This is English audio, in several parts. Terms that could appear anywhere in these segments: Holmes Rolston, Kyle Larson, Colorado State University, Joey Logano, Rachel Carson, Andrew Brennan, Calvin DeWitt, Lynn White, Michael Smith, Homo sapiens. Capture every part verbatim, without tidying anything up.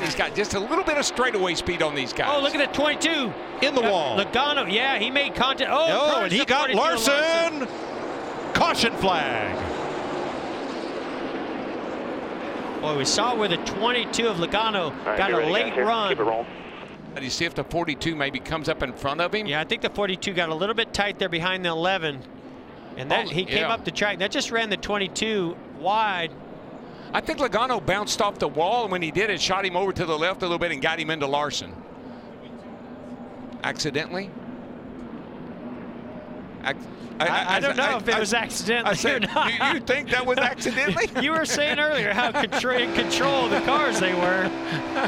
He's got just a little bit of straightaway speed on these guys. Oh, look at the twenty-two. In the uh, wall. Logano, yeah, he made contact. Oh, no, and he got Larson. Larson. Caution flag. Boy, we saw where the twenty-two of Logano right, got a late got run. Keep it rolling. And you see if the forty-two maybe comes up in front of him. Yeah, I think the forty-two got a little bit tight there behind the eleven. And that oh, he came yeah. up the track. That just ran the twenty-two wide. I think Logano bounced off the wall, and when he did, it shot him over to the left a little bit and got him into Larson. Accidentally? I, I, I, I don't know I, if it I, was accidentally said, or not. You, you think that was accidentally? You were saying earlier how contr in control of the cars they were.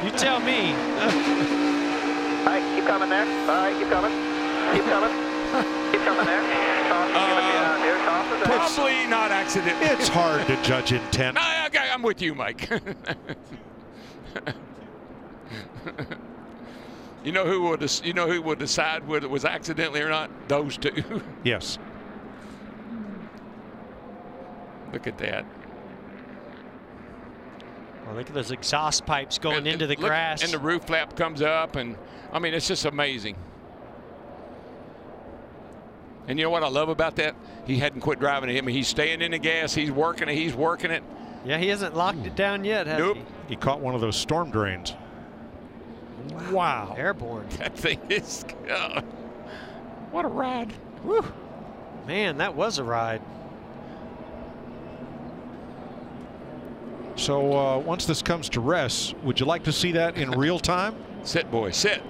You tell me. All right, keep coming there. All right, keep coming. Keep coming. Keep coming there. Uh, uh, probably not accidentally. It's hard to judge intent. No, I'm with you, Mike. You know who will you know who will decide whether it was accidentally or not? Those two. Yes. Look at that. Well, look at those exhaust pipes going and, into the look, grass. And the roof flap comes up, and I mean, it's just amazing. And you know what I love about that? He hadn't quit driving him. He's staying in the gas. He's working it. He's working it. Yeah, he hasn't locked it down yet, has nope. he? He caught one of those storm drains. Wow. wow. Airborne. That thing is... Uh, what a ride. Whew. Man, that was a ride. So uh, once this comes to rest, would you like to see that in real time? Sit, boy, sit.